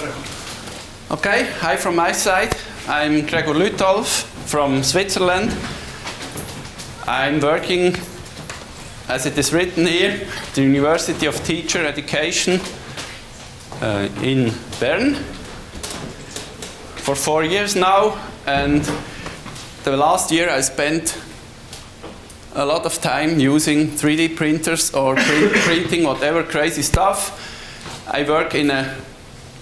Okay. Okay, hi from my side. I'm Gregor Luetolf from Switzerland. I'm working, as it is written here, at the University of Teacher Education in Bern for 4 years now. And the last year I spent a lot of time using 3D printers or printing whatever crazy stuff. I work in a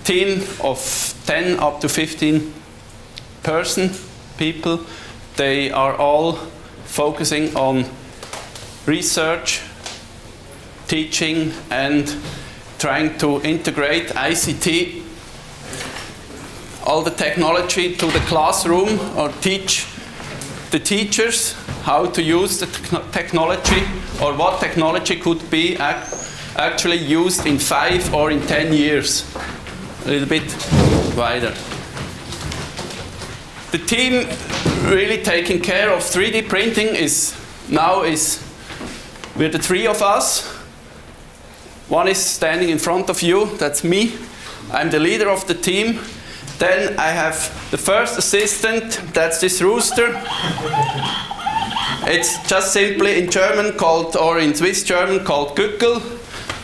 team of 10 up to 15 people. They are all focusing on research, teaching, and trying to integrate ICT, all the technology, to the classroom, or teach the teachers how to use the technology, or what technology could be actually used in 5 or in 10 years, a little bit wider. The team really taking care of 3D printing is we're the three of us. One is standing in front of you, that's me. I'm the leader of the team. Then I have the first assistant, that's this rooster. It's just simply in German called, or in Swiss German called, Güggel.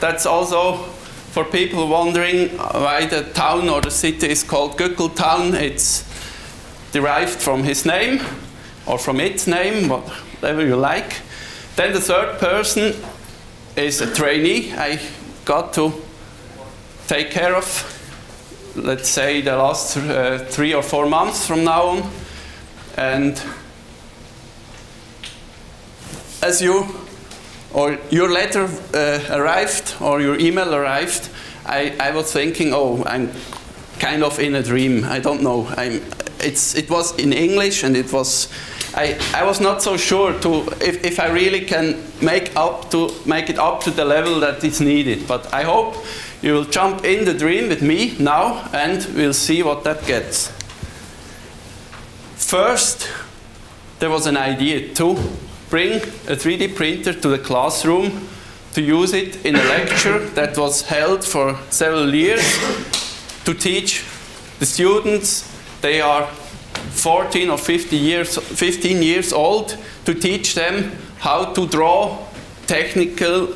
That's also for people wondering why the town or the city is called Göckeltown. It's derived from his name, or from its name, whatever you like. Then the third person is a trainee I got to take care of, let's say, the last 3 or 4 months from now on. And as your letter arrived, or your email arrived, I was thinking, oh, I'm kind of in a dream. I don't know. It was in English, and it was, I was not so sure if I really can make it up to the level that it's needed. But I hope you will jump in the dream with me now, and we'll see what that gets. First, there was an idea to bring a 3D printer to the classroom, to use it in a lecture that was held for several years to teach the students. They are 14 or 15 years old, to teach them how to draw technical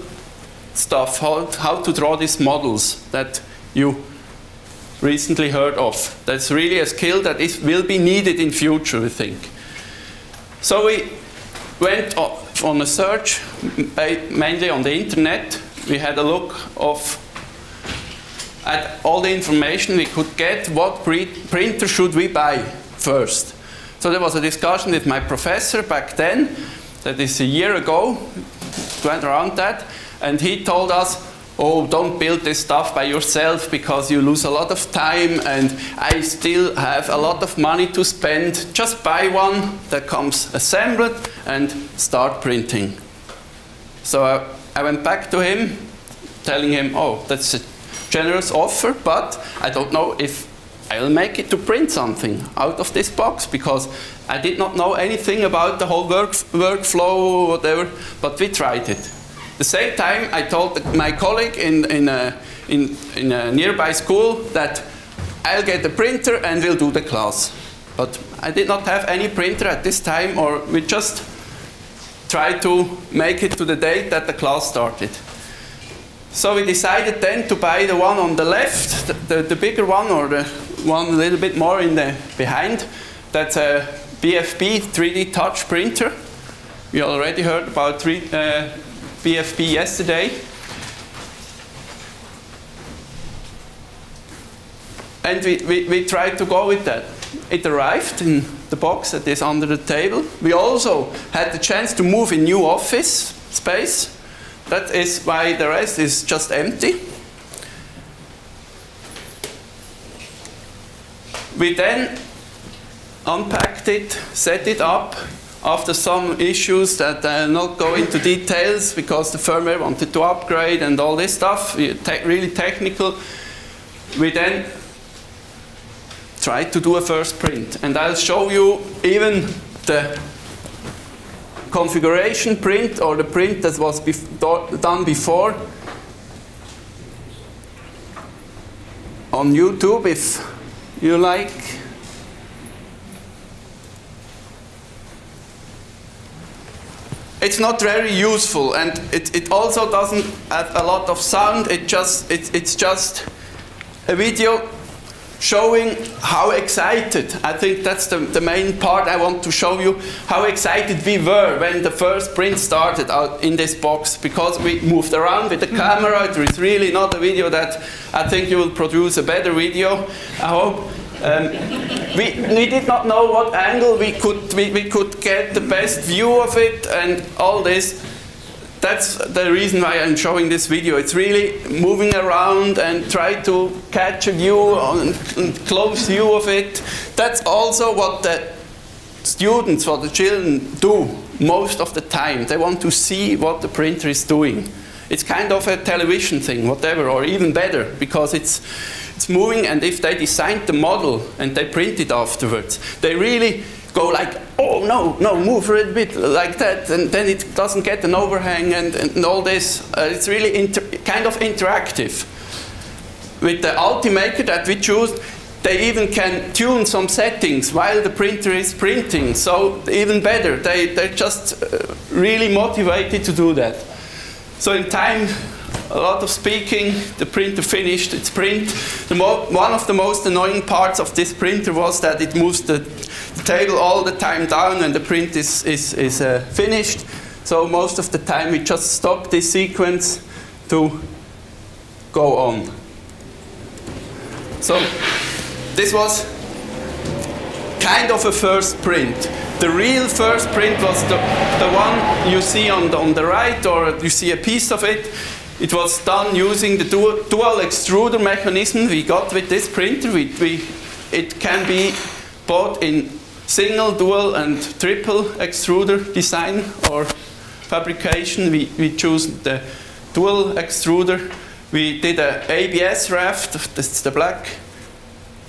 stuff, how to draw these models that you recently heard of. That's really a skill that will be needed in future, I think. So we went on a search, mainly on the internet. We had a look at all the information we could get. What printer should we buy first? So there was a discussion with my professor back then, that is a year ago, went around that, and he told us, oh, don't build this stuff by yourself, because you lose a lot of time, and I still have a lot of money to spend. Just buy one that comes assembled and start printing. So I went back to him, telling him, oh, that's a generous offer, but I don't know if I'll make it to print something out of this box, because I did not know anything about the whole workflow, whatever, but we tried it. The same time, I told my colleague in a nearby school that I'll get a printer and we'll do the class. But I did not have any printer at this time, or we just tried to make it to the date that the class started. So we decided then to buy the one on the left, the bigger one, or the one a little bit more in the behind. That's a BFB 3D touch printer. We already heard about BFB yesterday. And we tried to go with that. It arrived in the box that is under the table. We also had the chance to move in new office space. That is why the rest is just empty. We then unpacked it, set it up, after some issues that I'll not go into details, because the firmware wanted to upgrade and all this stuff, really technical. We then tried to do a first print. And I'll show you even the configuration print, or the print that was done before. on YouTube if you like. It's not very useful, and it also doesn't add a lot of sound. It's just a video showing how excited, I think that's the main part I want to show you, how excited we were when the first print started out in this box, because we moved around with the camera. It was really not a video that I think you will produce a better video, I hope. We did not know what angle we could get the best view of it and all this. That's the reason why I'm showing this video. It's really moving around and try to catch a view and close view of it. That's also what the students, what the children do most of the time. They want to see what the printer is doing. It's kind of a television thing, whatever, or even better, because it's moving, and if they designed the model and they print it afterwards, they really go like, oh, no, move a little bit like that, and then it doesn't get an overhang and all this. It's really kind of interactive. With the Ultimaker that we choose, they even can tune some settings while the printer is printing, so even better. They're just really motivated to do that. So in time, a lot of speaking, the printer finished its print. One of the most annoying parts of this printer was that it moves the table all the time down when the print is finished. So most of the time we just stop this sequence to go on. So this was kind of a first print. The real first print was the one you see on the right, or you see a piece of it. It was done using the dual extruder mechanism we got with this printer. It can be bought in single, dual, and triple extruder design or fabrication. We chose the dual extruder. We did an ABS raft, that's the black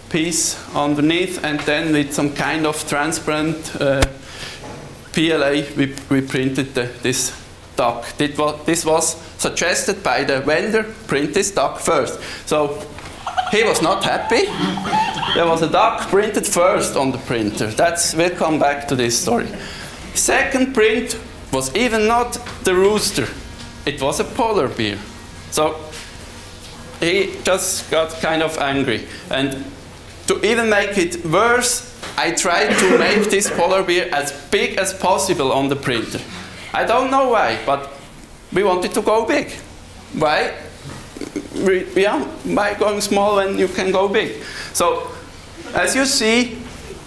piece underneath, and then with some kind of transparent PLA, we printed this duck. This was suggested by the vendor, print this duck first. So he was not happy. There was a duck printed first on the printer. We'll come back to this story. Second print was even not the rooster. It was a polar bear. So he just got kind of angry. And to even make it worse, I tried to make this polar bear as big as possible on the printer. I don't know why, but we wanted to go big. Why? Why going small when you can go big? So, as you see,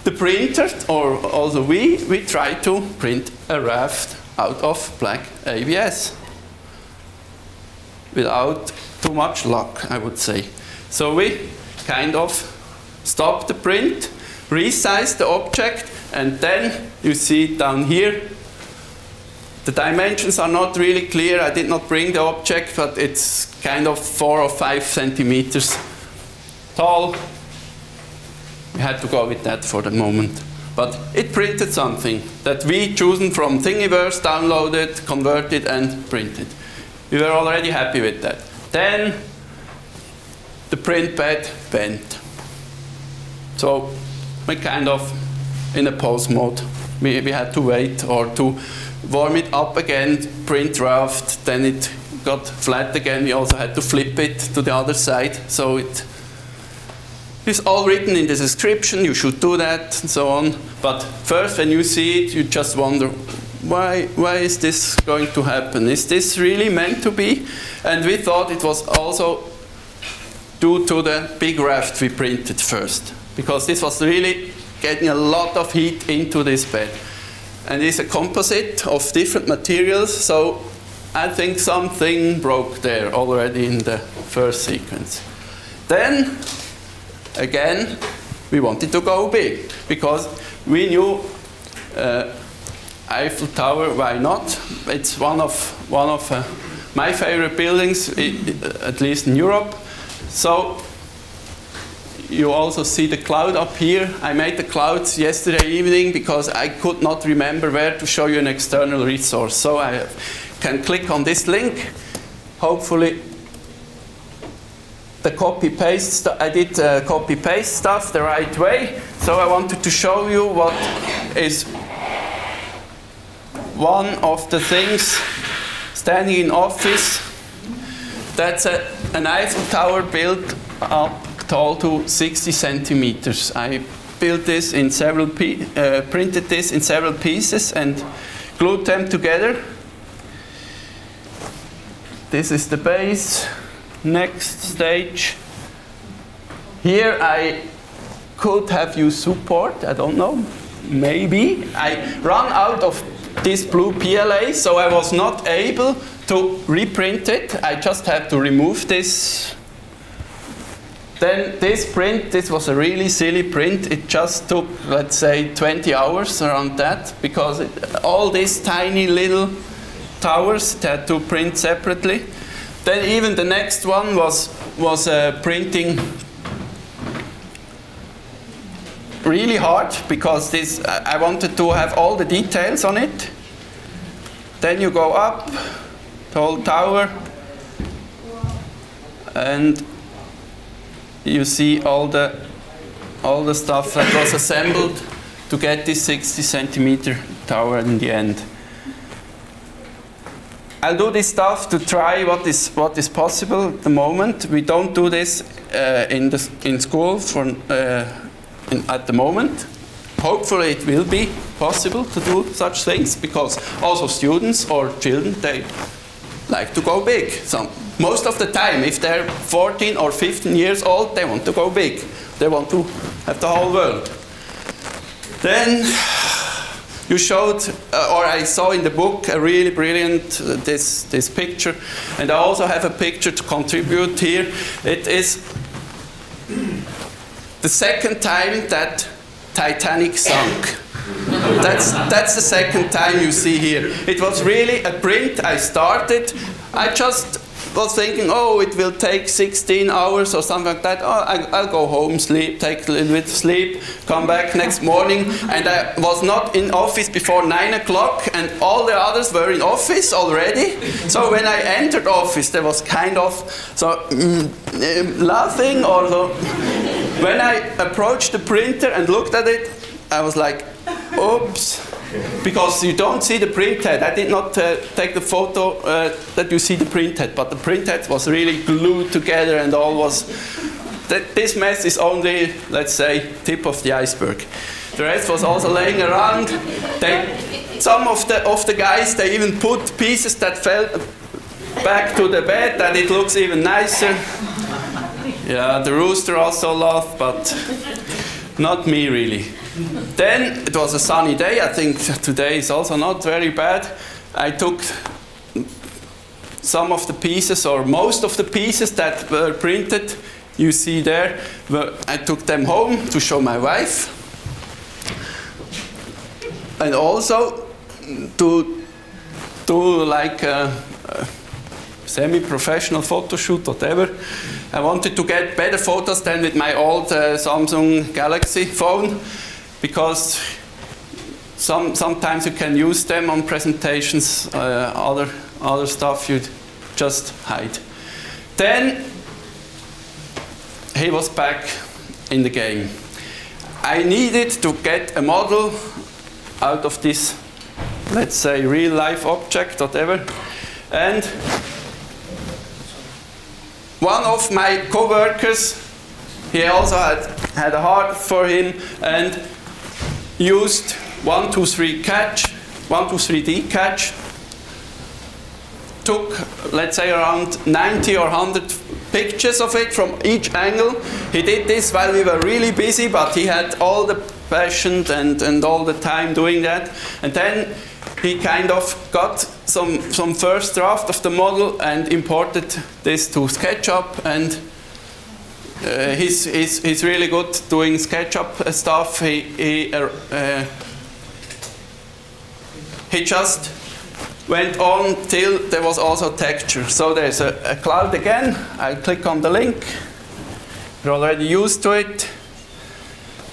the printer, or also we tried to print a raft out of black ABS. Without too much luck, I would say. So we kind of stopped the print, resized the object, and then you see down here, the dimensions are not really clear. I did not bring the object, but it's kind of 4 or 5 centimeters tall. We had to go with that for the moment. But it printed something that we chosen from Thingiverse, downloaded, converted, and printed. We were already happy with that. Then the print bed bent. So we kind of in a pause mode. We had to wait or to warm it up again, print raft, then it got flat again. We also had to flip it to the other side. So it is all written in the description, you should do that, and so on. But first, when you see it, you just wonder, why is this going to happen? Is this really meant to be? And we thought it was also due to the big raft we printed first, because this was really getting a lot of heat into this bed. And it's a composite of different materials, so I think something broke there already in the first sequence. Then, again, we wanted to go big, because we knew Eiffel Tower, why not? It's one of my favorite buildings, at least in Europe. So you also see the cloud up here. I made the clouds yesterday evening because I could not remember where to show you an external resource. So I can click on this link. Hopefully the copy-paste. I did copy-paste stuff the right way. So I wanted to show you what is one of the things standing in office. That's an Eiffel Tower built up tall to 60 centimeters. I built this in several printed this in several pieces and glued them together. This is the base. Next stage. Here I could have used support. I don't know. Maybe. I ran out of this blue PLA, so I was not able to reprint it. I just had to remove this. Then this print, this was a really silly print. It just took, let's say, 20 hours around that, because all these tiny little towers had to print separately. Then even the next one was printing really hard, because this I wanted to have all the details on it. Then you go up the whole tower, and you see all the stuff that was assembled to get this 60 centimeter tower in the end. I'll do this stuff to try what is possible at the moment. We don't do this in school at the moment. Hopefully it will be possible to do such things, because also students or children, they like to go big. Most of the time, if they're 14 or 15 years old, they want to go big. They want to have the whole world. Then you showed, or I saw in the book, a really brilliant, this picture. And I also have a picture to contribute here. It is the second time that Titanic sunk. That's the second time you see here. It was really a print I started. I just was thinking, oh, it will take 16 hours or something like that. Oh, I'll go home, sleep, take a little bit of sleep, come back next morning. And I was not in office before 9 o'clock, and all the others were in office already. So when I entered office, there was kind of laughing. Or so. When I approached the printer and looked at it, I was like, oops. Because you don't see the printhead. I did not take the photo that you see the printhead, but the printhead was really glued together, and all was. This mess is only, let's say, tip of the iceberg. The rest was also laying around. Some of the guys, they even put pieces that fell back to the bed, and it looks even nicer. Yeah, the rooster also laughed, but not me really. Then it was a sunny day. I think today is also not very bad. I took some of the pieces, or most of the pieces that were printed, you see there. I took them home to show my wife. And also to do like a semi-professional photo shoot, whatever. I wanted to get better photos than with my old Samsung Galaxy phone, because sometimes you can use them on presentations, other stuff you just hide. Then he was back in the game. I needed to get a model out of this, let's say, real-life object, whatever. And one of my co-workers, he also had a heart for him, and used 123D catch. Took, let's say, around 90 or 100 pictures of it from each angle. He did this while we were really busy, but he had all the passion and all the time doing that. And then he kind of got some first draft of the model and imported this to SketchUp. And he's really good doing SketchUp stuff. He just went on till there was also texture. So there's a cloud again. I click on the link. You're already used to it.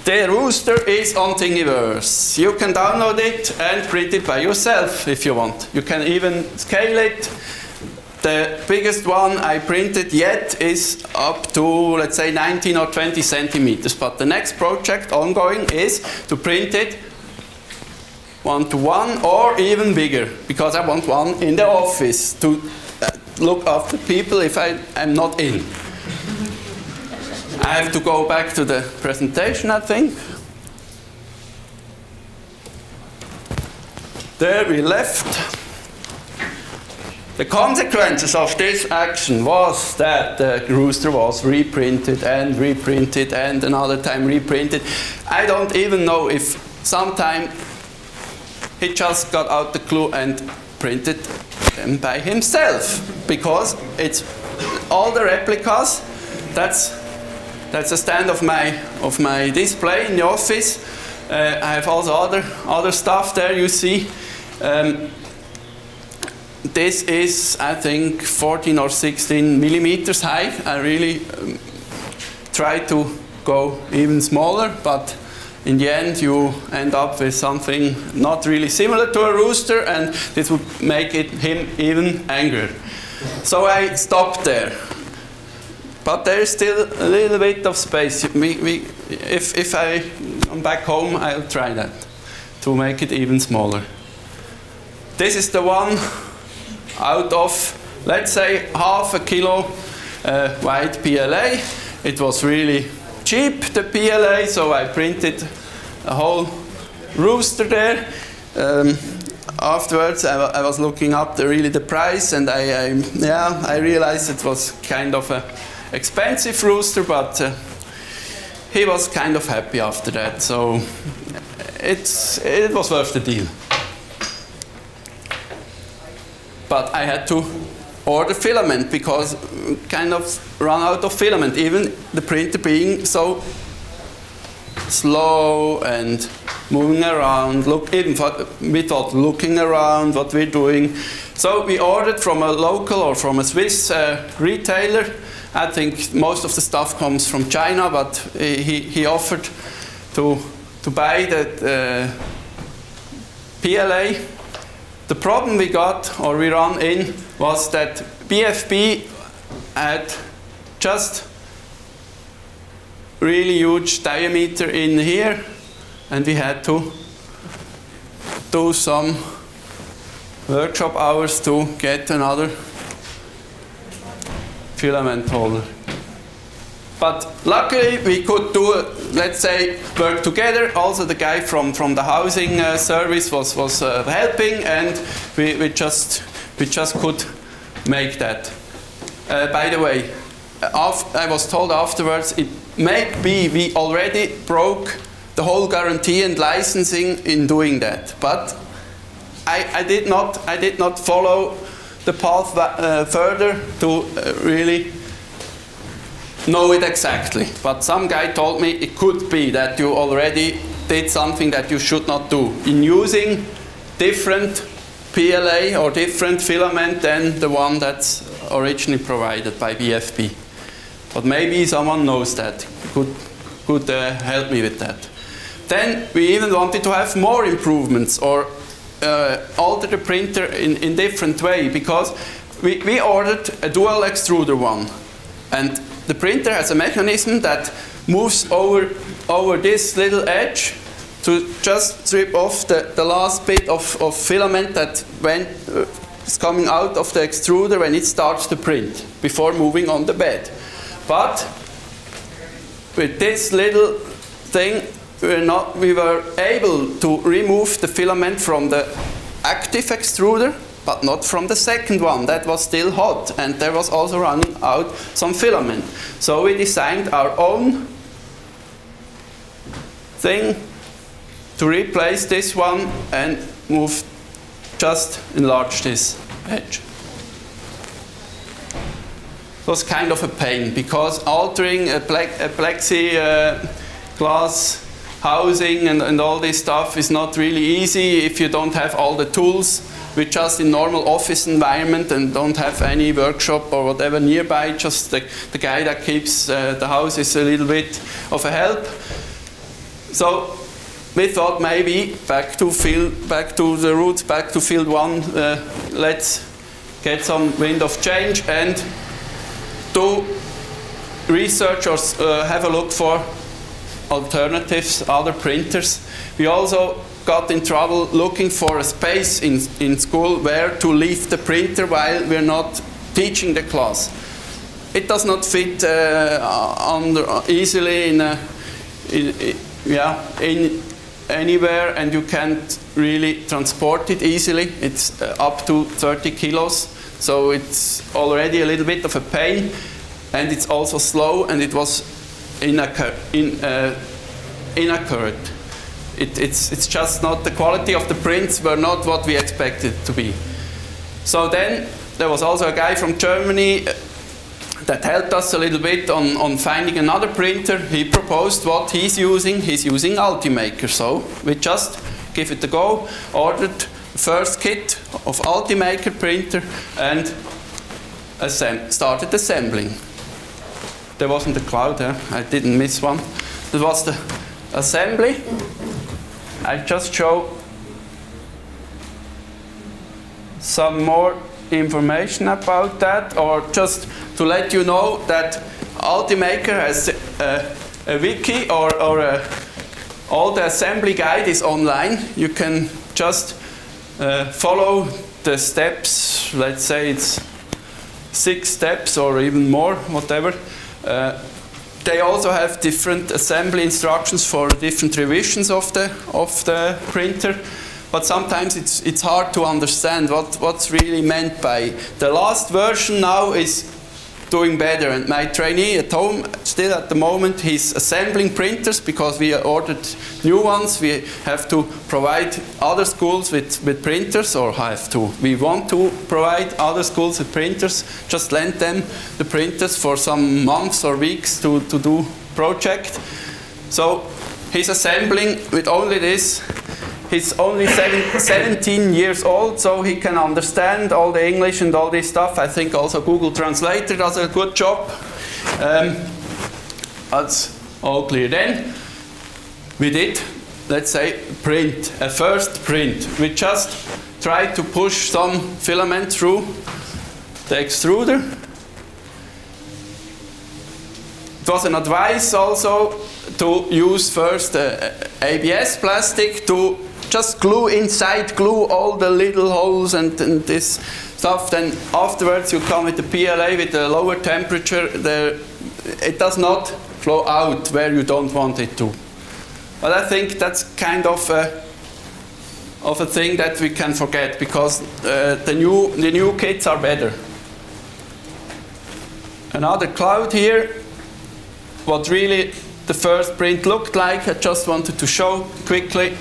The rooster is on Thingiverse. You can download it and print it by yourself if you want. You can even scale it. The biggest one I printed yet is up to, let's say, 19 or 20 centimeters. But the next project ongoing is to print it 1 to 1 or even bigger, because I want one in the office to look after people if I am not in. I have to go back to the presentation, I think. There we left. The consequences of this action was that the rooster was reprinted and another time reprinted. I don't even know if sometime he just got out the glue and printed them by himself, because it's all the replicas. That's a stand of my display in the office. I have also other stuff there. You see. This is, I think, 14 or 16 millimeters high. I really try to go even smaller, but in the end you end up with something not really similar to a rooster, and this would make him even angrier. So I stopped there. But there is still a little bit of space. If I'm back home, I'll try that, to make it even smaller. This is the one out of, let's say, half a kilo white PLA. It was really cheap, the PLA, so I printed a whole rooster there. Afterwards, I was looking up really the price, and I realized it was kind of an expensive rooster, but he was kind of happy after that, so it was worth the deal. But I had to order filament because kind of run out of filament, even the printer being so slow and moving around, without looking around what we're doing. So we ordered from a local or from a Swiss retailer. I think most of the stuff comes from China, but he offered to buy the PLA. The problem we got, or we ran in, was that BFB had just really huge diameter in here, and we had to do some workshop hours to get another filament holder. But luckily we could do, let's say, work together. Also the guy from the housing service was helping, and we just could make that. By the way, I was told afterwards it may be we already broke the whole guarantee and licensing in doing that. But I did not follow the path further to really know it exactly, but some guy told me it could be that you already did something that you should not do in using different PLA or different filament than the one that's originally provided by BFB. But maybe someone knows that, could help me with that. Then we even wanted to have more improvements or alter the printer in different way, because we ordered a dual extruder one, and the printer has a mechanism that moves over this little edge to just strip off the last bit of filament that is coming out of the extruder when it starts to print, before moving on the bed. But with this little thing, we were able to remove the filament from the active extruder, but not from the second one. That was still hot, and there was also running out some filament. So we designed our own thing to replace this one and just enlarge this edge. It was kind of a pain, because altering a plexi glass housing and all this stuff is not really easy if you don't have all the tools. We're just in normal office environment and don't have any workshop or whatever nearby, just the guy that keeps the house is a little bit of a help. So we thought maybe back to the roots, back to field one, let's get some wind of change and do research or have a look for alternatives, other printers. We also got in trouble looking for a space in school where to leave the printer while we're not teaching the class. It does not fit easily in anywhere, and you can't really transport it easily. It's up to 30 kilos, so it's already a little bit of a pain, and it's also slow, and it was inaccurate. It's just not, the quality of the prints were not what we expected to be. So then there was also a guy from Germany that helped us a little bit on finding another printer. He proposed what he's using. He's using Ultimaker. So we just give it a go, ordered the first kit of Ultimaker printer and started assembling. There wasn't a cloud, huh? I didn't miss one. That was the assembly. I just show some more information about that, or just to let you know that Ultimaker has a wiki or all the assembly guide is online. You can just follow the steps. Let's say it's 6 steps or even more, whatever. They also have different assembly instructions for different revisions of the printer. But sometimes it's hard to understand what's really meant by. The last version now is doing better, and my trainee at home, still at the moment, he's assembling printers because we ordered new ones. We have to provide other schools with printers, or have to. We want to provide other schools with printers, just lend them the printers for some months or weeks to do project. So he's assembling with only this. He's only 17 years old, so he can understand all the English and all this stuff. I think also Google Translator does a good job. That's all clear. Then we did, let's say, print, a first print. We just tried to push some filament through the extruder. It was an advice also to use first ABS plastic to just glue inside, glue all the little holes and this stuff. Then afterwards you come with the PLA with a lower temperature. It does not flow out where you don't want it to. But I think that's kind of a thing that we can forget, because the new kits are better. Another cloud here. What really the first print looked like, I just wanted to show quickly.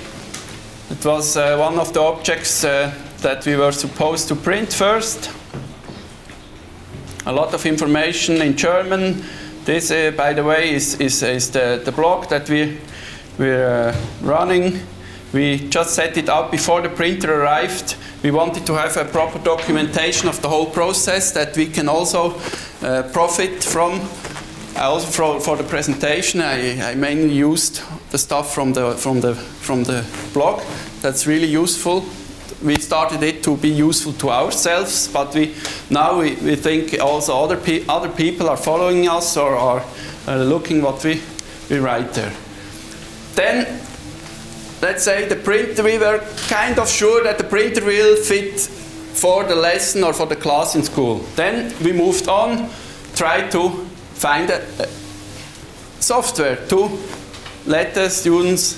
It was one of the objects that we were supposed to print first. A lot of information in German. This, by the way, is the blog that we're running. We just set it up before the printer arrived. We wanted to have a proper documentation of the whole process that we can also profit from. I also for the presentation, I mainly used the stuff from the blog. That's really useful. We started it to be useful to ourselves, but now we think also other people are following us or are looking what we write there. Then, let's say the printer. We were kind of sure that the printer will fit for the lesson or for the class in school. Then we moved on, tried to find a software to let the students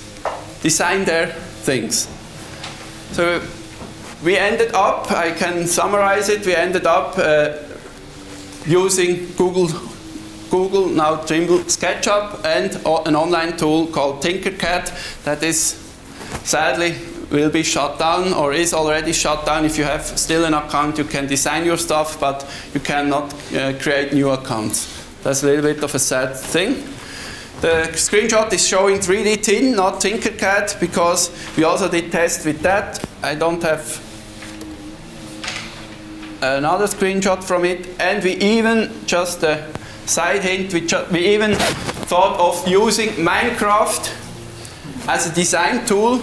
design their things. So we ended up, I can summarize it, we ended up using Google, now Trimble, SketchUp, and an online tool called Tinkercad that is sadly will be shut down, or is already shut down. If you have still an account, you can design your stuff, but you cannot create new accounts. That's a little bit of a sad thing. The screenshot is showing 3D Tin, not Tinkercad, because we also did test with that. I don't have another screenshot from it. And we even, just a side hint, we even thought of using Minecraft as a design tool,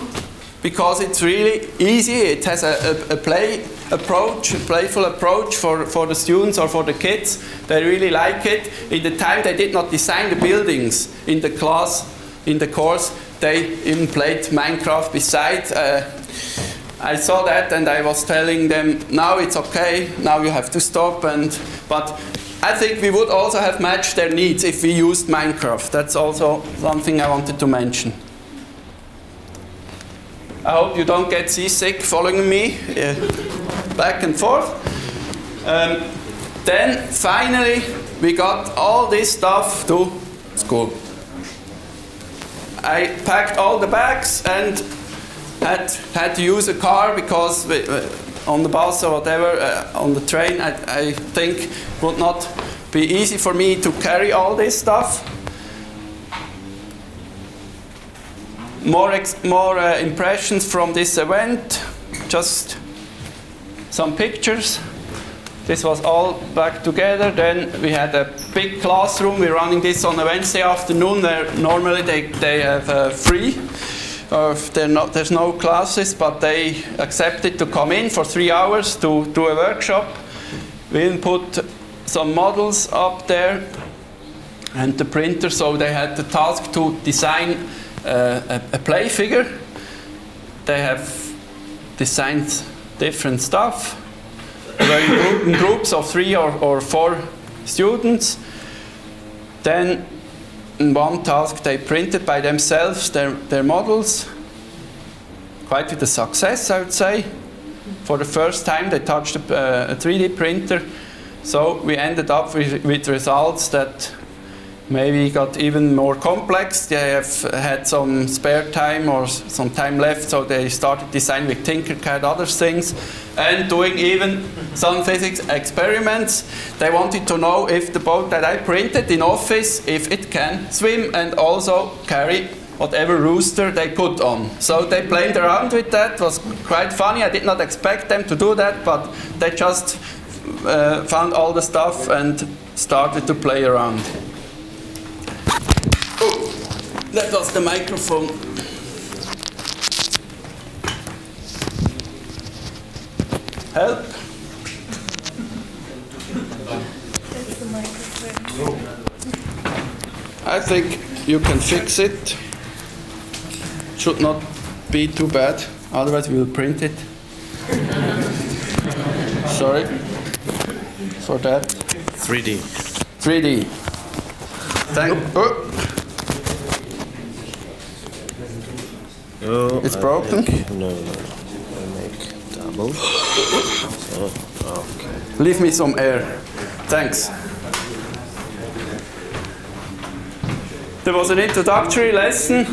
because it's really easy. It has a play approach, playful approach for the students or for the kids. They really like it. In the time they did not design the buildings in the class, in the course, they even played Minecraft beside. I saw that and I was telling them, now it's okay, now you have to stop. But I think we would also have matched their needs if we used Minecraft. That's also something I wanted to mention. I hope you don't get seasick following me back and forth. Then finally, we got all this stuff to school. I packed all the bags and had to use a car because on the bus or whatever, on the train, I think would not be easy for me to carry all this stuff. More impressions from this event, just some pictures. This was all back together. Then we had a big classroom. We're running this on a Wednesday afternoon where normally they have free. There's no classes, but they accepted to come in for 3 hours to do a workshop. We even put some models up there and the printer, so they had the task to design a play figure. They have designed different stuff. They were in groups of 3 or 4 students. Then in one task, they printed by themselves their models. Quite with a success, I would say. For the first time, they touched a 3D printer. So we ended up with results that maybe got even more complex. They have had some spare time or some time left, so they started designing with Tinkercad, other things, and doing even some physics experiments. They wanted to know if the boat that I printed in office, if it can swim and also carry whatever rooster they put on. So they played around with that. It was quite funny. I did not expect them to do that, but they just found all the stuff and started to play around. That was the microphone. Help. That's the microphone. I think you can fix it. Should not be too bad, otherwise we will print it. Sorry for that. 3D. 3D. Thank you. No, it's broken? No. I make double. Oh, okay. Leave me some air. Thanks. There was an introductory lesson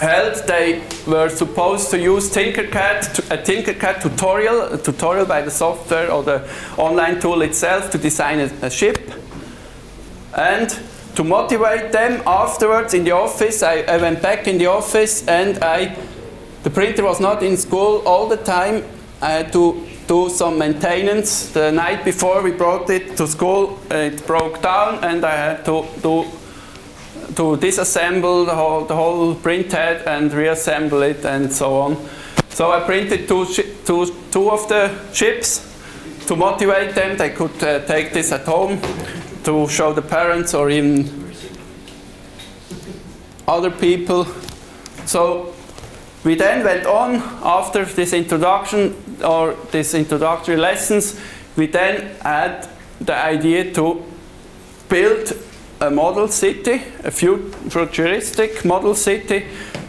held. They were supposed to use Tinkercad, a Tinkercad tutorial, a tutorial by the software or the online tool itself to design a ship. And to motivate them afterwards in the office, I went back in the office and the printer was not in school all the time. I had to do some maintenance. The night before we brought it to school, it broke down and I had to disassemble the whole printhead and reassemble it and so on. So I printed two of the ships to motivate them. They could take this at home to show the parents or even other people. So we then went on after this introduction or these introductory lessons. We then had the idea to build a model city, a futuristic model city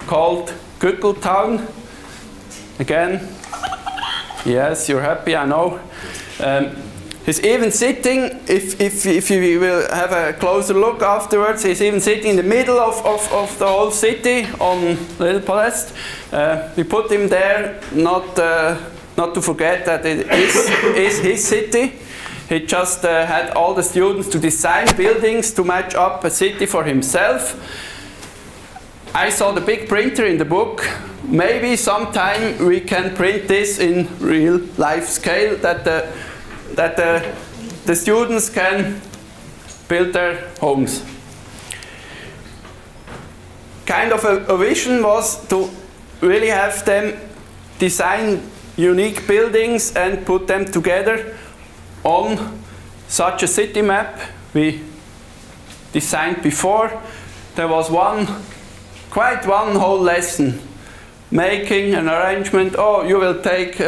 called Göckeltown. Again, yes, you're happy, I know. He's even sitting, if you will have a closer look afterwards, he's even sitting in the middle of the whole city on Little Palest. We put him there, not to forget that it is his city. He just had all the students to design buildings to match up a city for himself. I saw the big printer in the book. Maybe sometime we can print this in real life scale, that the students can build their homes. Kind of a vision was to really have them design unique buildings and put them together on such a city map we designed before. There was quite one whole lesson making an arrangement. Oh, you will take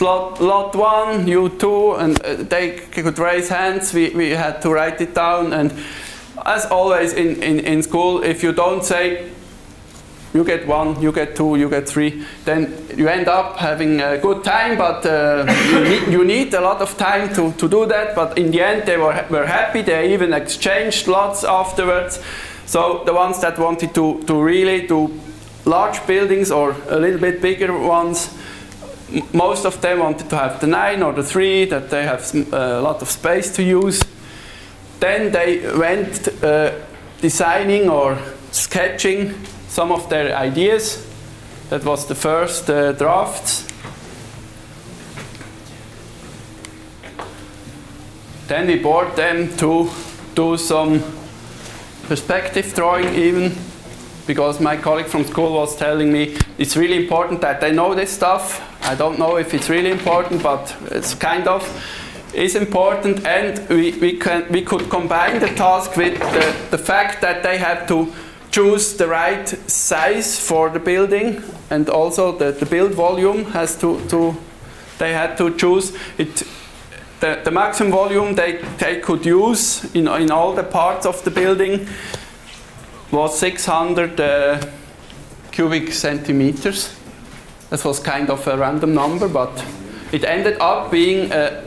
lot one, you two, and they could raise hands. We had to write it down. And as always in school, if you don't say you get one, you get two, you get three, then you end up having a good time, but you need a lot of time to do that. But in the end, they were happy. They even exchanged lots afterwards. So the ones that wanted to really do large buildings or a little bit bigger ones, most of them wanted to have the 9 or the 3, that they have a lot of space to use. Then they went designing or sketching some of their ideas. That was the first drafts. Then we brought them to do some perspective drawing even, because my colleague from school was telling me it's really important that they know this stuff. I don't know if it's really important, but it's kind of is important. And we could combine the task with the fact that they had to choose the right size for the building, and also the build volume has they had to choose it. The maximum volume they could use in all the parts of the building was 600 cubic centimeters. That was kind of a random number, but it ended up being a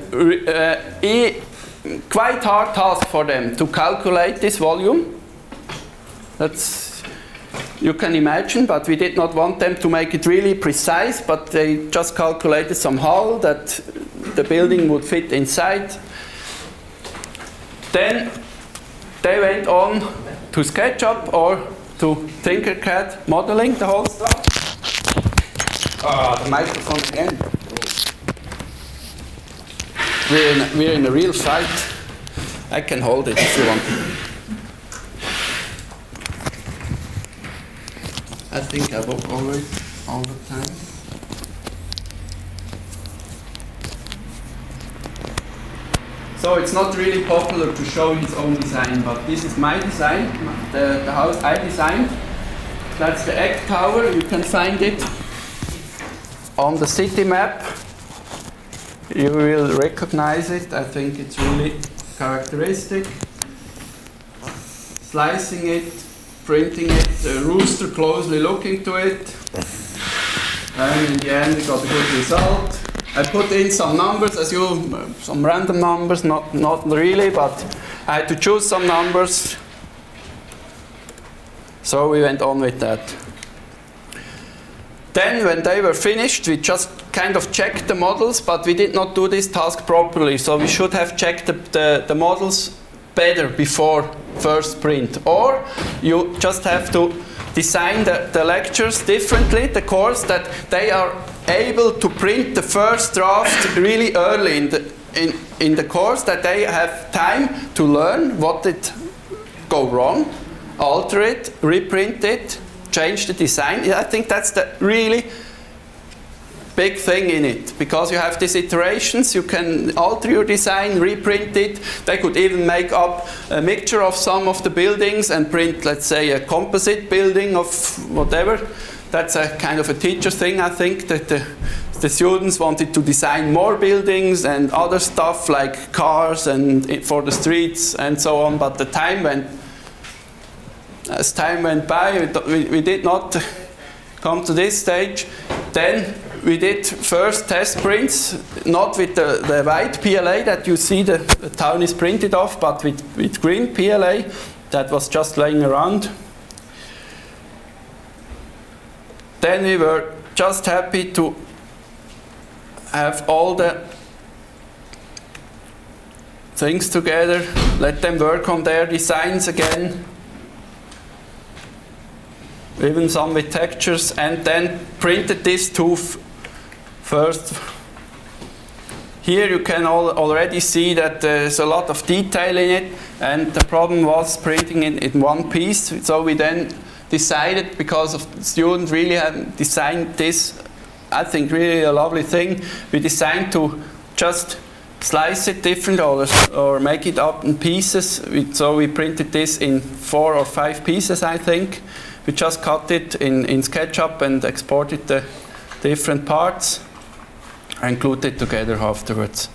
quite hard task for them to calculate this volume. That's, you can imagine, but we did not want them to make it really precise, but they just calculated some hole that the building would fit inside. Then they went on to SketchUp or to Tinkercad modeling the whole stuff. The microphone again. We're in a real fight. I can hold it if you want. I think I walk over it all the time. So it's not really popular to show his own design, but this is my design, the house I designed. That's the egg tower. You can find it on the city map. You will recognize it. I think it's really characteristic. Slicing it, printing it, the rooster closely looking to it, and in the end we got a good result. I put in some numbers, some random numbers, not really, but I had to choose some numbers. So we went on with that. Then when they were finished, we just kind of checked the models, but we did not do this task properly. So we should have checked the models better before first print. Or you just have to design the lectures differently, the course, that they are able to print the first draft really early in the course, that they have time to learn what did go wrong, alter it, reprint it, change the design. I think that's the really big thing in it, because you have these iterations, you can alter your design, reprint it. They could even make up a mixture of some of the buildings and print, let's say, a composite building of whatever. That's a kind of a teacher thing, I think, that the students wanted to design more buildings and other stuff like cars and for the streets and so on. But the time as time went by, we did not come to this stage. Then we did first test prints, not with the white PLA that you see the town is printed off, but with green PLA that was just lying around. Then we were just happy to have all the things together, let them work on their designs again, even some with textures, and then printed these two first. Here you can already see that there's a lot of detail in it, and the problem was printing it in one piece. So we then decided, because of the student really had designed this I think really a lovely thing. We designed to just slice it different or make it up in pieces. So we printed this in 4 or 5 pieces, I think. We just cut it in SketchUp and exported the different parts and glued it together afterwards.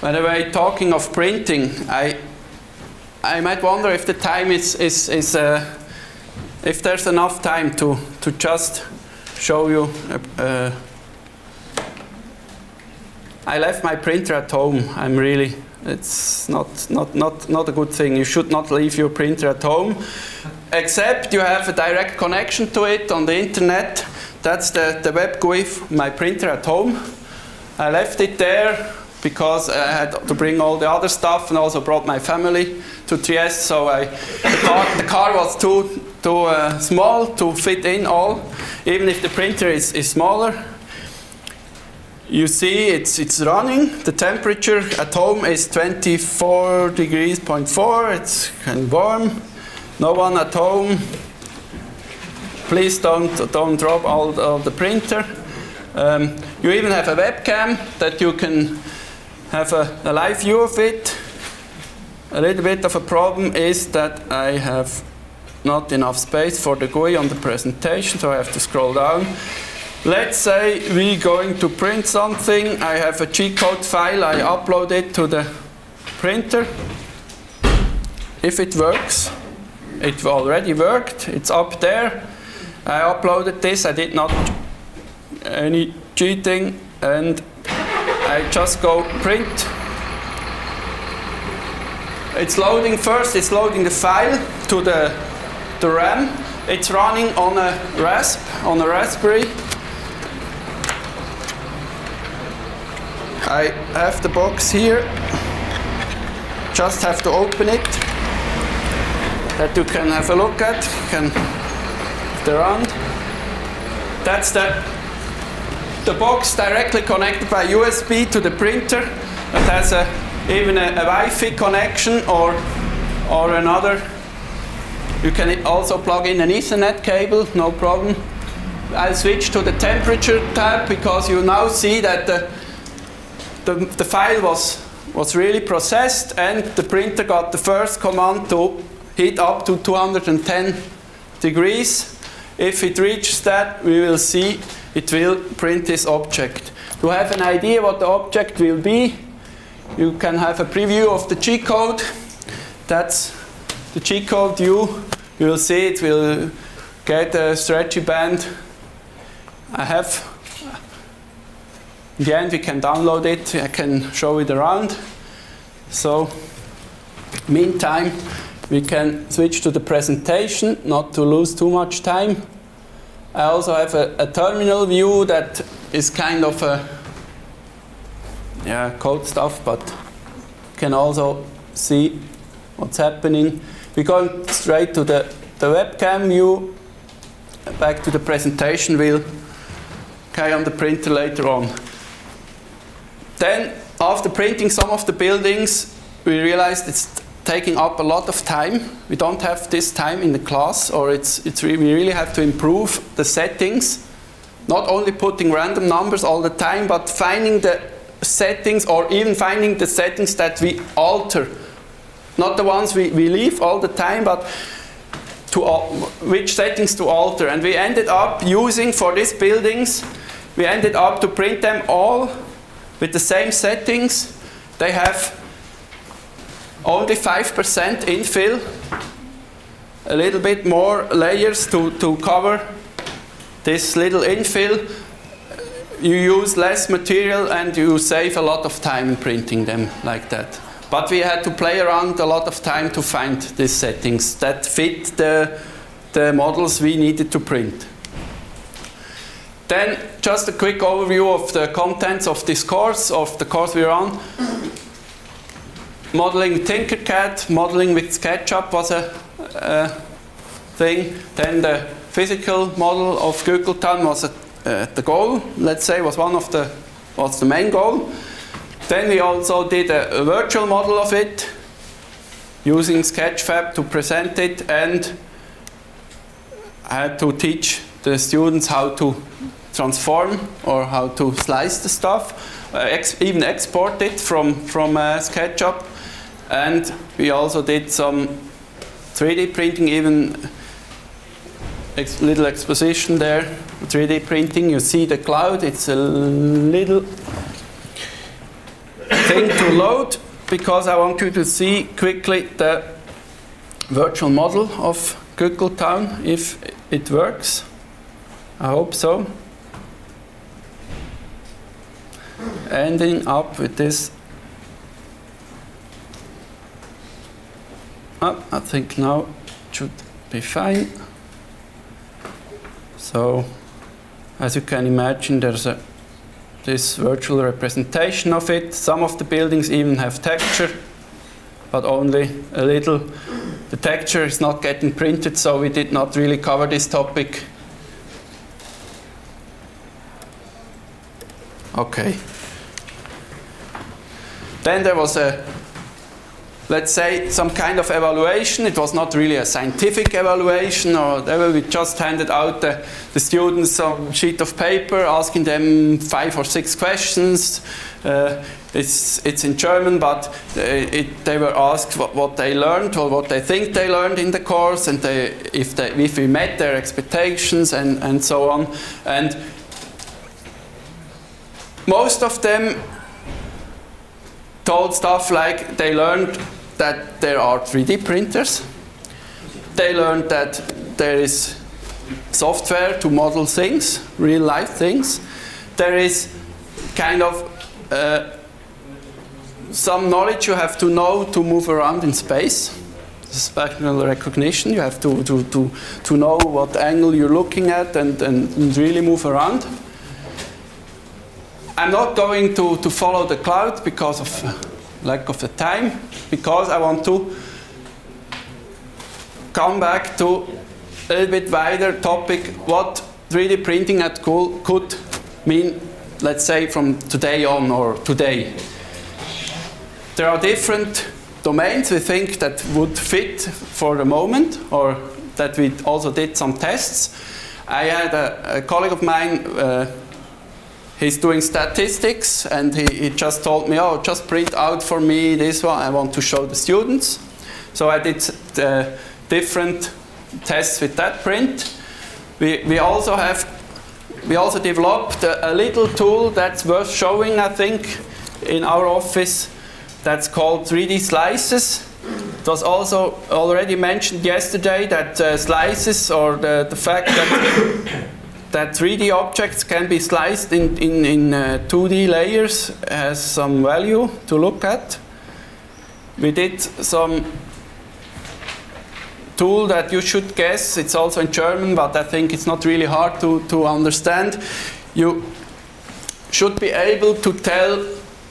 By the way, talking of printing, I might wonder if the time if there's enough time to just show you. I left my printer at home. I'm really, it's not a good thing. You should not leave your printer at home, except you have a direct connection to it on the internet. That's the web GUI, my printer at home. I left it there because I had to bring all the other stuff and also brought my family to Trieste, so the car was too small to fit in all, even if the printer is smaller. You see it's running. The temperature at home is 24.4 degrees. It's kind of warm. No one at home. Please don't drop all the printer. You even have a webcam that you can have a live view of it. A little bit of a problem is that I have not enough space for the GUI on the presentation, so I have to scroll down. Let's say we're going to print something. I have a G-code file. I upload it to the printer. If it works, it already worked. It's up there. I uploaded this. I did not any cheating, and I just go print. It's loading first, it's loading the file to the RAM. It's running on a Rasp, on a Raspberry. I have the box here. Just have to open it, that you can have a look at. You can run. That's the box directly connected by USB to the printer. It has even a Wi-Fi connection or another. You can also plug in an Ethernet cable, no problem. I'll switch to the temperature tab because you now see that the file was really processed and the printer got the first command to heat up to 210 degrees. If it reaches that, we will see it will print this object. To have an idea what the object will be, you can have a preview of the G-code. That's the G-code view. You will see it will get a stretchy band. I have. In the end, we can download it. I can show it around. So, meantime, we can switch to the presentation, not to lose too much time. I also have a terminal view that is kind of a code stuff, but can also see what's happening. We're going straight to the webcam view, back to the presentation wheel, carry on the printer later on. Then, after printing some of the buildings, we realized it's taking up a lot of time. We don't have this time in the class, or we really have to improve the settings. Not only putting random numbers all the time, but finding the settings, or even finding the settings that we alter. Not the ones we leave all the time, but which settings to alter. And we ended up using, for these buildings, we ended up to print them all with the same settings. They have only 5% infill, a little bit more layers to cover this little infill. You use less material and you save a lot of time in printing them like that. But we had to play around a lot of time to find these settings that fit the models we needed to print. Then just a quick overview of the contents of this course, of the course we're on. Modeling with Tinkercad, modeling with SketchUp was a thing. Then the physical model of Göckeltown was the goal. Let's say was the main goal. Then we also did a virtual model of it, using Sketchfab to present it, and I had to teach the students how to transform or how to slice the stuff, even export it from SketchUp. And we also did some 3D printing, even little exposition there. 3D printing, you see the cloud, it's a little thing to load because I want you to see quickly the virtual model of Göckeltown, if it works. I hope so. Ending up with this. Oh, I think now it should be fine. So, as you can imagine, there's this virtual representation of it. Some of the buildings even have texture, but only a little. The texture is not getting printed, so we did not really cover this topic. Okay. Then there was a, let's say, some kind of evaluation. It was not really a scientific evaluation or whatever. We just handed out the students some sheet of paper, asking them 5 or 6 questions. It's in German, but they were asked what they learned or what they think they learned in the course, and if we met their expectations and so on. And most of them told stuff like they learned that there are 3D printers. They learned that there is software to model things, real life things. There is kind of some knowledge you have to know to move around in space. Spatial recognition, you have to know what angle you're looking at and really move around. I'm not going to follow the cloud because of lack of the time, because I want to come back to a little bit wider topic, what 3D printing at school could mean, let's say, from today on or today. There are different domains we think that would fit for the moment, or that we also did some tests. I had a colleague of mine, he's doing statistics, and he just told me, oh, just print out for me this one, I want to show the students. So I did different tests with that print. We also developed a little tool that's worth showing, I think, in our office, that's called 3D Slices. It was also already mentioned yesterday that slices, or the fact that that 3D objects can be sliced in 2D layers, has some value to look at. We did some tool that you should guess. It's also in German, but I think it's not really hard to understand. You should be able to tell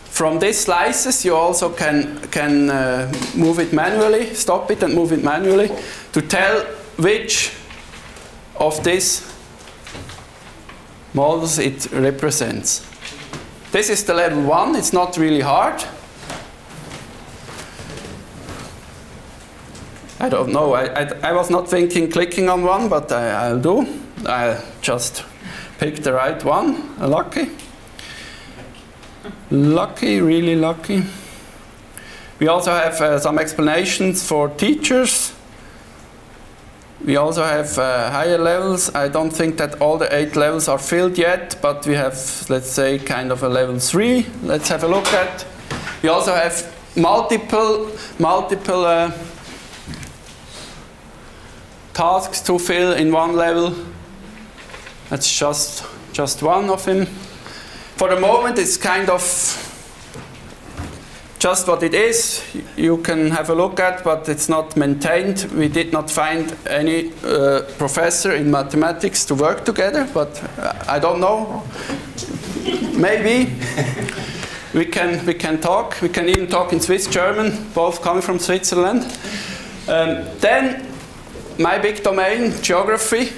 from these slices. You also can move it manually, stop it and move it manually, to tell which of these models it represents. This is the level 1. It's not really hard. I don't know. I was not thinking clicking on one, but I'll do. I just picked the right one. Lucky. Lucky, really lucky. We also have some explanations for teachers. We also have higher levels. I don't think that all the 8 levels are filled yet, but we have, let's say, kind of a level 3. Let's have a look at. We also have multiple tasks to fill in one level. That's just one of them. For the moment, it's kind of just what it is. You can have a look at, but it's not maintained. We did not find any professor in mathematics to work together, but I don't know. Maybe we can talk. We can even talk in Swiss German, both coming from Switzerland. Then my big domain, geography.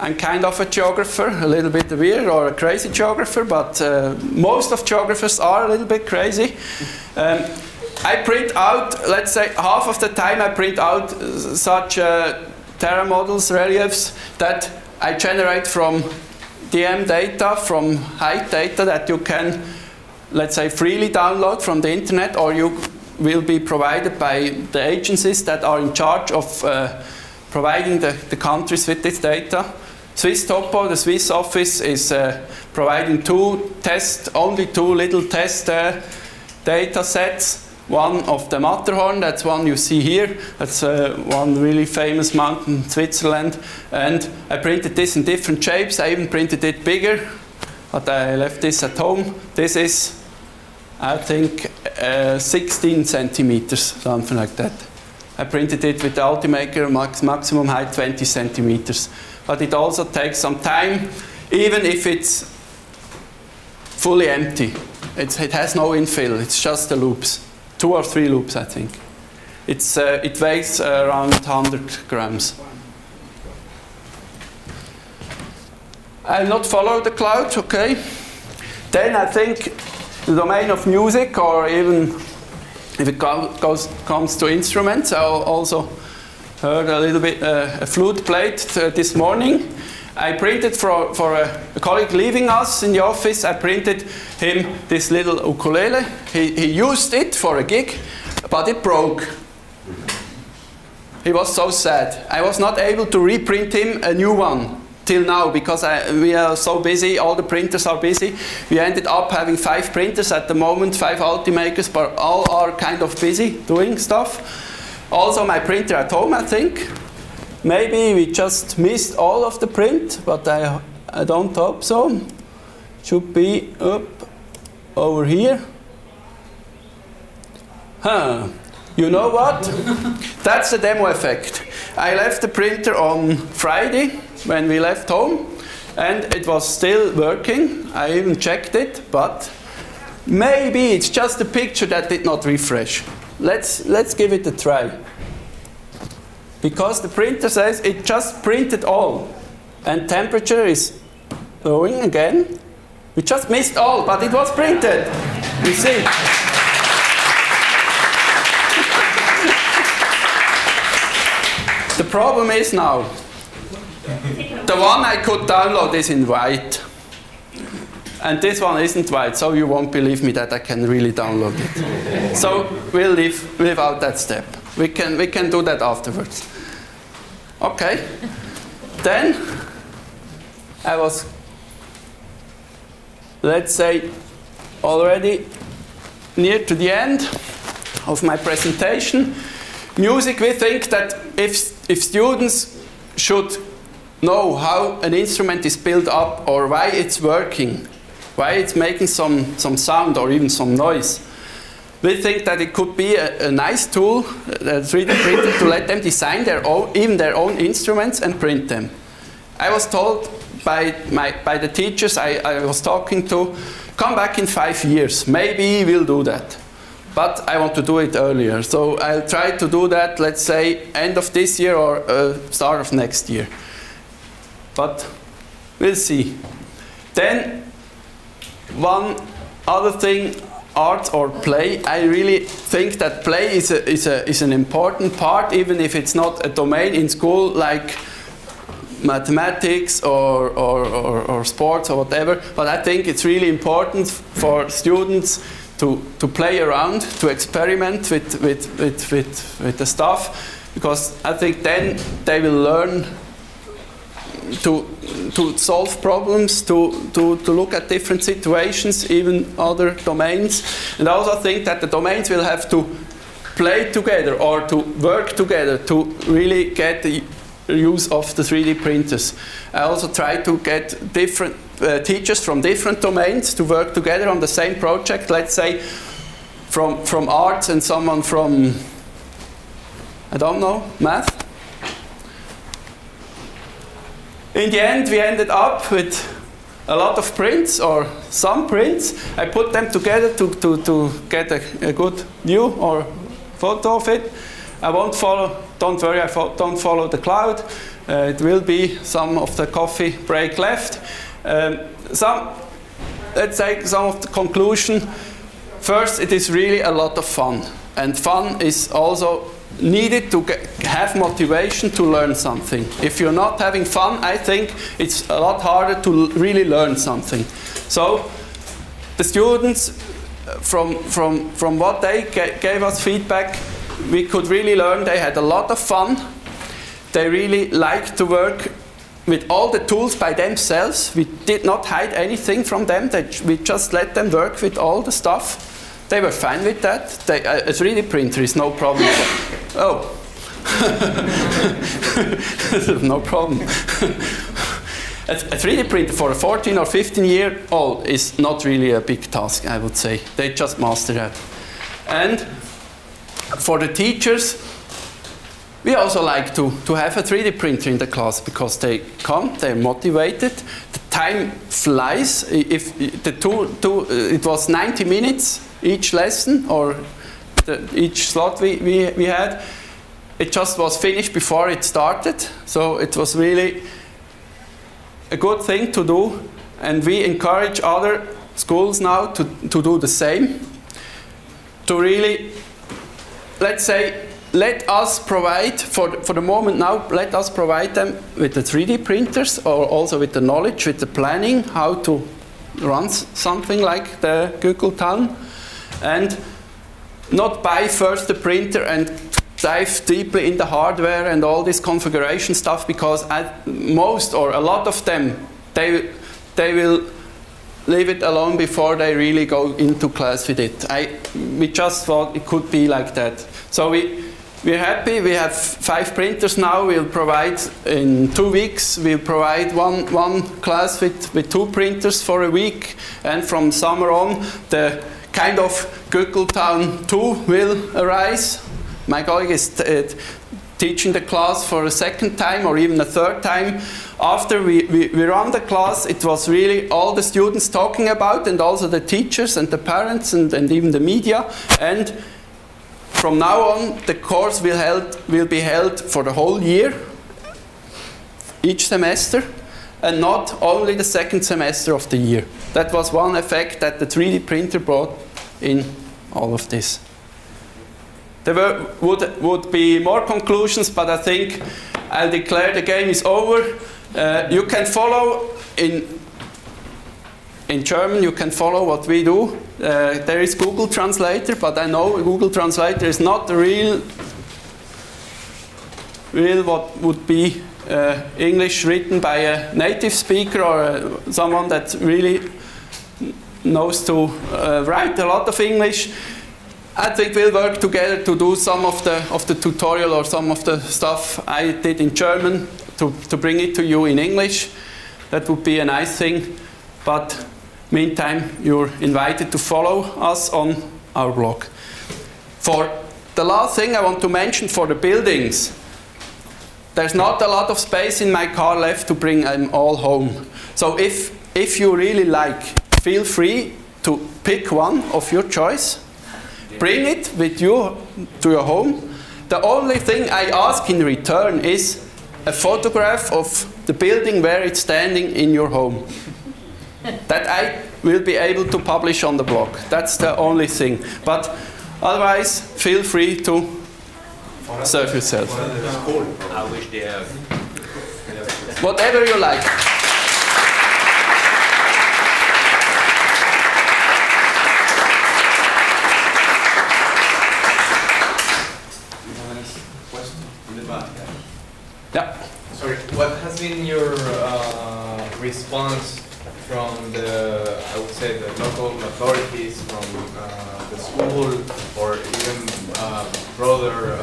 I'm kind of a geographer, a little bit weird or a crazy geographer, but most of geographers are a little bit crazy. I print out, let's say, half of the time I print out such Terra models, reliefs that I generate from DM data, from height data that you can, let's say, freely download from the internet, or you will be provided by the agencies that are in charge of providing the countries with this data. Swiss Topo, the Swiss office, is providing only two little test data sets. One of the Matterhorn, that's one you see here. That's one really famous mountain in Switzerland. And I printed this in different shapes. I even printed it bigger, but I left this at home. This is, I think, 16 centimeters, something like that. I printed it with the Ultimaker, maximum height 20 centimeters. But it also takes some time, even if it's fully empty. It has no infill, it's just the loops. 2 or 3 loops, I think. It weighs around 100 grams. I'll not follow the cloud, okay? Then I think the domain of music, or even if it comes to instruments, I also heard a little bit a flute played this morning. I printed for a colleague leaving us in the office. I printed him this little ukulele. He used it for a gig, but it broke. He was so sad. I was not able to reprint him a new one till now, because we are so busy. All the printers are busy. We ended up having 5 printers at the moment, 5 Ultimakers, but all are kind of busy doing stuff. Also my printer at home, I think. Maybe we just missed all of the print, but I don't hope so. It should be up over here. Huh. You know what? That's the demo effect. I left the printer on Friday when we left home, and it was still working. I even checked it, but maybe it's just a picture that did not refresh. Let's give it a try. Because the printer says it just printed all. And temperature is going again. We just missed all, but it was printed. You see? The problem is now, the one I could download is in white. And this one isn't white, so you won't believe me that I can really download it. So we'll leave out that step. We can do that afterwards. Okay. Then I was, let's say, already near to the end of my presentation. Music, we think that if students should know how an instrument is built up, or why it's working, why it's making some sound or even some noise, we think that it could be a nice tool, a 3D printer, to let them design even their own instruments and print them. I was told by the teachers I was talking to, come back in 5 years, maybe we'll do that. But I want to do it earlier, so I'll try to do that, let's say, end of this year or start of next year. But we'll see. Then one other thing, art or play. I really think that play is an important part, even if it's not a domain in school like mathematics or sports or whatever. But I think it's really important for students to play around, to experiment with the stuff, because I think then they will learn to solve problems, to look at different situations, even other domains. And I also think that the domains will have to play together or to work together to really get the use of the 3D printers. I also try to get different teachers from different domains to work together on the same project, let's say from arts and someone from, I don't know, math. In the end, we ended up with a lot of prints, or some prints. I put them together to get a good view or photo of it. I won't follow, don't worry, I don't follow the cloud. It will be some of the coffee break left. Let's take some of the conclusion. First, it is really a lot of fun. And fun is also needed to have motivation to learn something. If you're not having fun, I think it's a lot harder to really learn something. So the students, from what they gave us feedback, we could really learn they had a lot of fun. They really liked to work with all the tools by themselves. We did not hide anything from them. We just let them work with all the stuff. They were fine with that. They, a 3D printer is no problem. Oh, no problem. A 3D printer for a 14 or 15-year-old is not really a big task, I would say. They just master that. And for the teachers, we also like to have a 3D printer in the class because they come, they're motivated. The time flies. If the it was 90 minutes each lesson, or each slot we had. It just was finished before it started, so it was really a good thing to do. And we encourage other schools now to do the same. To really, let's say, let us provide, for the moment now, let us provide them with the 3D printers, or also with the knowledge, with the planning, how to run something like the Göckeltown, and not buy first the printer and dive deeply in the hardware and all this configuration stuff, because most or a lot of them, they will leave it alone before they really go into class with it. We just thought it could be like that. So we're happy. We have 5 printers now. We'll provide, in 2 weeks, we'll provide one class with 2 printers for a week. And from summer on, the kind of Göckeltown 2 will arise. My colleague is teaching the class for a second time or even a third time. After we run the class, it was really all the students talking about, and also the teachers and the parents and even the media. And from now on, the course will be held for the whole year, each semester, and not only the second semester of the year. That was one effect that the 3D printer brought in all of this. There would be more conclusions, but I think I'll declare the game is over. You can follow in German, you can follow what we do. There is Google Translator, but I know Google Translator is not the real what would be English written by a native speaker or someone that really knows to write a lot of English. I think we'll work together to do some of the tutorial or some of the stuff I did in German to bring it to you in English. That would be a nice thing. But meantime, you're invited to follow us on our blog. For the last thing I want to mention, for the buildings, there's not a lot of space in my car left to bring them all home. So if you really like, feel free to pick one of your choice. Bring it with you to your home. The only thing I ask in return is a photograph of the building where it's standing in your home. That I will be able to publish on the blog. That's the only thing. But otherwise, feel free to serve yourself. Whatever you like. Yeah. Sorry, what has been your response from the, I would say, the local authorities, from the school, or even broader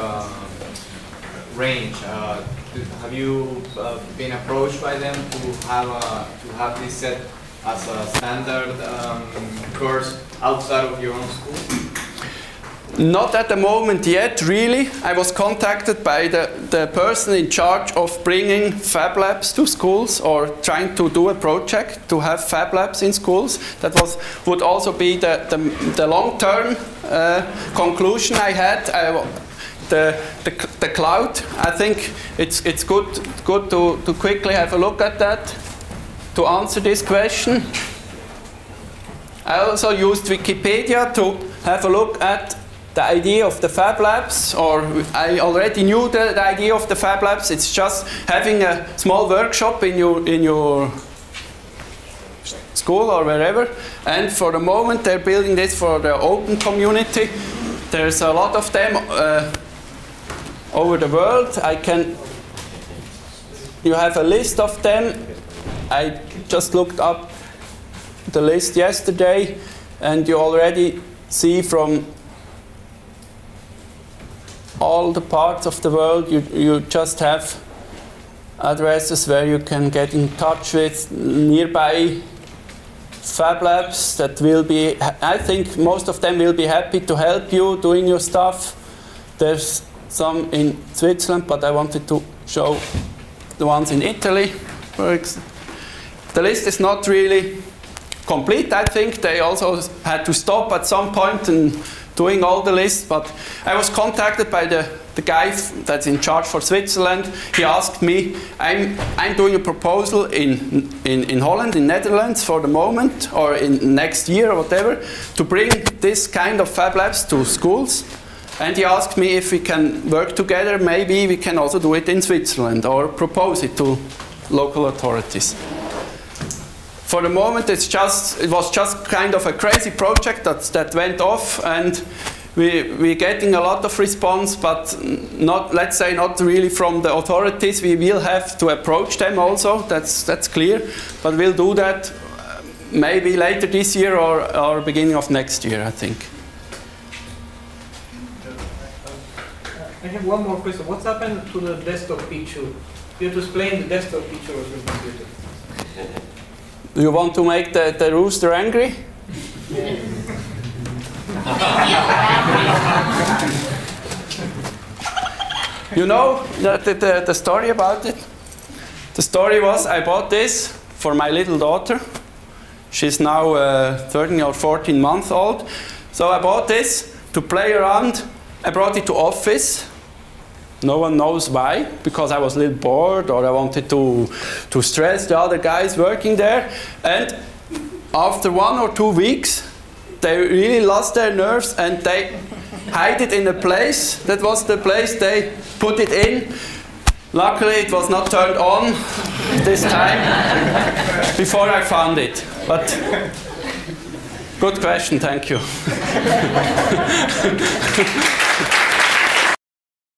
range? Have you been approached by them to have this set as a standard course outside of your own school? Not at the moment yet, really. I was contacted by the person in charge of bringing Fab Labs to schools, or trying to do a project to have Fab Labs in schools. That would also be the long-term conclusion I had. The cloud, I think it's good to quickly have a look at that, to answer this question. I also used Wikipedia to have a look at the idea of the Fab Labs, or I already knew the idea of the Fab Labs. It's just having a small workshop in your school or wherever. And for the moment, they're building this for the open community. There's a lot of them over the world. You have a list of them. I just looked up the list yesterday, and you already see from all the parts of the world, you just have addresses where you can get in touch with nearby Fab Labs that will be, I think most of them will be happy to help you doing your stuff. There's some in Switzerland, but I wanted to show the ones in Italy. The list is not really complete, I think. They also had to stop at some point and doing all the lists, but I was contacted by the guy that's in charge for Switzerland. He asked me, I'm doing a proposal in Holland, in Netherlands for the moment, or in next year or whatever, to bring this kind of Fab Labs to schools. And he asked me if we can work together, maybe we can also do it in Switzerland or propose it to local authorities. For the moment, it was just kind of a crazy project that went off, and we're getting a lot of response, but not, let's say, not really from the authorities. We will have to approach them also. That's clear, but we'll do that maybe later this year or beginning of next year, I think. I have one more question. What's happened to the desktop picture? You have to explain the desktop picture of your computer. Do you want to make the rooster angry? You know the story about it? The story was, I bought this for my little daughter. She's now 13 or 14 months old. So I bought this to play around. I brought it to office. No one knows why, because I was a little bored or I wanted to stress the other guys working there. And after 1 or 2 weeks, they really lost their nerves and they hid it in a place. That was the place they put it in. Luckily, it was not turned on this time before I found it. But good question, thank you.